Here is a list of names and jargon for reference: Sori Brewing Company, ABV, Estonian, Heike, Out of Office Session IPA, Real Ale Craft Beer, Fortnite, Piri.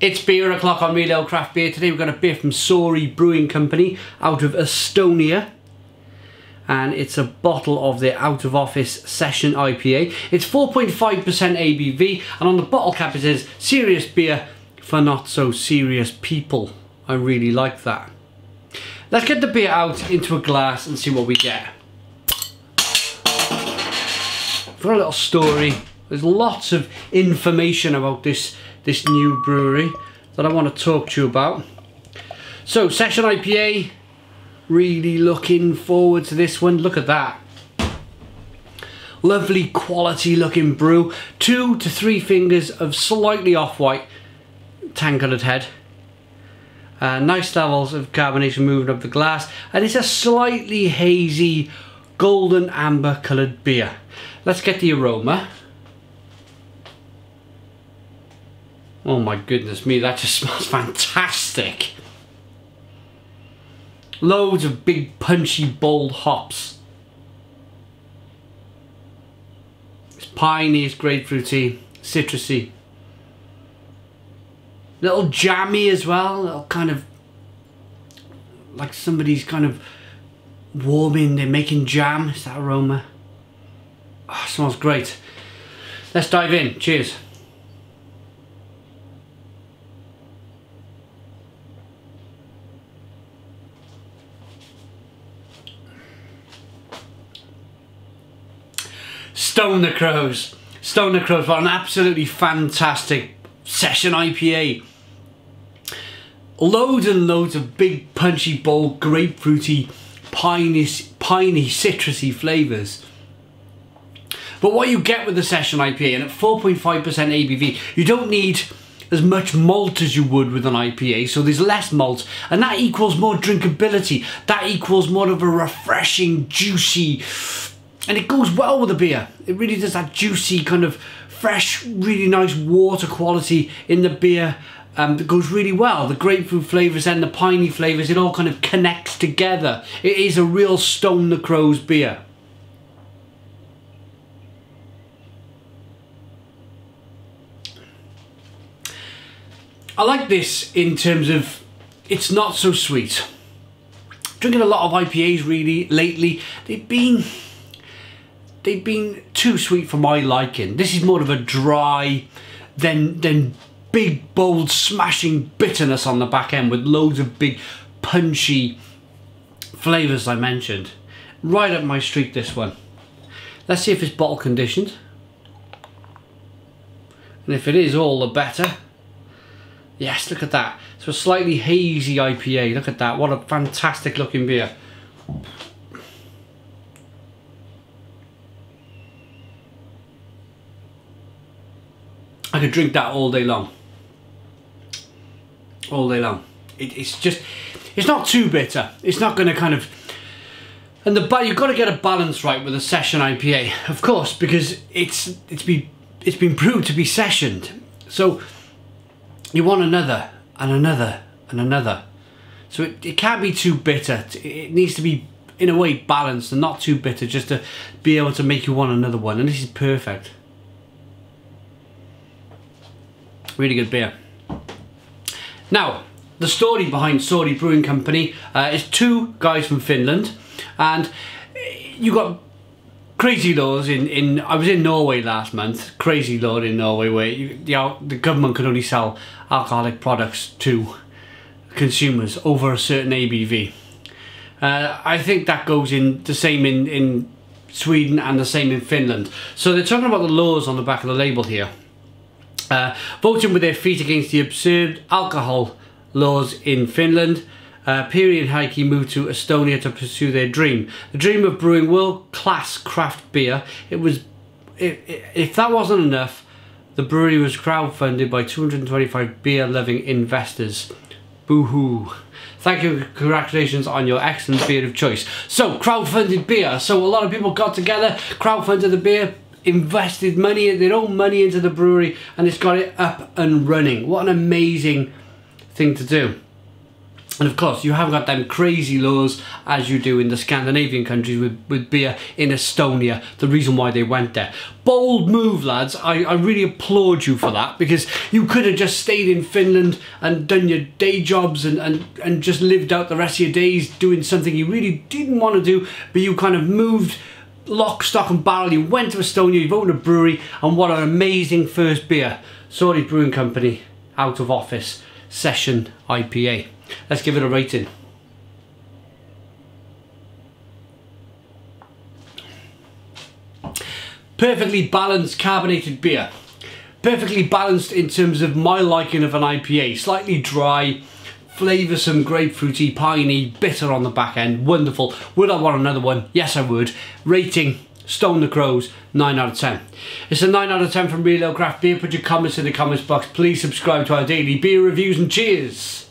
It's beer o'clock on Real Ale Craft Beer. Today we've got a beer from Sori Brewing Company out of Estonia. And it's a bottle of their Out of Office Session IPA. It's 4.5% ABV, and on the bottle cap it says, "Serious beer for not so serious people." I really like that. Let's get the beer out into a glass and see what we get. For a little story, there's lots of information about this new brewery that I want to talk to you about. So, Session IPA, really looking forward to this one. Look at that. Lovely quality looking brew. 2 to 3 fingers of slightly off-white, tan coloured head. Nice levels of carbonation moving up the glass. And it's a slightly hazy, golden amber coloured beer. Let's get the aroma. Oh my goodness me, that just smells fantastic. Loads of big, punchy, bold hops. It's piney, it's grapefruity, citrusy. A little jammy as well, a little kind of like somebody's kind of warming, they're making jam. It's that aroma. Oh, it smells great. Let's dive in. Cheers. Stone the Crows, what an absolutely fantastic Session IPA. Loads and loads of big, punchy, bold, grapefruity, piney, citrusy flavours. But what you get with the Session IPA, and at 4.5% ABV, you don't need as much malt as you would with an IPA, so there's less malt, and that equals more drinkability. That equals more of a refreshing, juicy, and it goes well with the beer. It really does that juicy kind of fresh, really nice water quality in the beer that goes really well. The grapefruit flavours and the piney flavours, it all kind of connects together. It is a real Stone the Crows beer. I like this in terms of it's not so sweet. Drinking a lot of IPAs really lately, they've been too sweet for my liking. This is more of a dry, then big, bold, smashing bitterness on the back end with loads of big, punchy flavours I mentioned. Right up my street, this one. Let's see if it's bottle conditioned. And if it is, all the better. Yes, look at that. It's a slightly hazy IPA. Look at that. What a fantastic looking beer. I could drink that all day long. All day long. It's just, it's not too bitter. It's not going to kind of, and you've got to get a balance right with a Session IPA, of course, because it's been brewed to be sessioned. So you want another and another and another. So it can't be too bitter. It needs to be in a way balanced and not too bitter, just to be able to make you want another one. And this is perfect. Really good beer. Now, the story behind Sori Brewing Company is two guys from Finland, and you got crazy laws in I was in Norway last month. Crazy law in Norway where the government could only sell alcoholic products to consumers over a certain ABV. I think that goes in the same in Sweden and the same in Finland. So they're talking about the laws on the back of the label here. Voting with their feet against the absurd alcohol laws in Finland, Piri and Heike moved to Estonia to pursue their dream. The dream of brewing world-class craft beer. If that wasn't enough, the brewery was crowdfunded by 225 beer-loving investors. Boo-hoo. Thank you, congratulations on your excellent beer of choice. So, crowdfunded beer. So a lot of people got together, crowdfunded the beer, invested money, their own money into the brewery, and it's got it up and running. What an amazing thing to do. And of course you have got them crazy laws as you do in the Scandinavian countries with beer in Estonia, the reason why they went there. Bold move, lads. I really applaud you for that, because you could have just stayed in Finland and done your day jobs and just lived out the rest of your days doing something you really didn't want to do, but you kind of moved lock, stock and barrel. You went to Estonia, you've opened a brewery, and what an amazing first beer. Sori Brewing Company, Out of Office Session IPA. Let's give it a rating. Perfectly balanced carbonated beer. Perfectly balanced in terms of my liking of an IPA. Slightly dry, flavoursome, grapefruity, piney, bitter on the back end. Wonderful. Would I want another one? Yes, I would. Rating, Stone the Crows, 9 out of 10. It's a 9 out of 10 from Real Ale Craft Beer. Put your comments in the comments box. Please subscribe to our daily beer reviews, and cheers.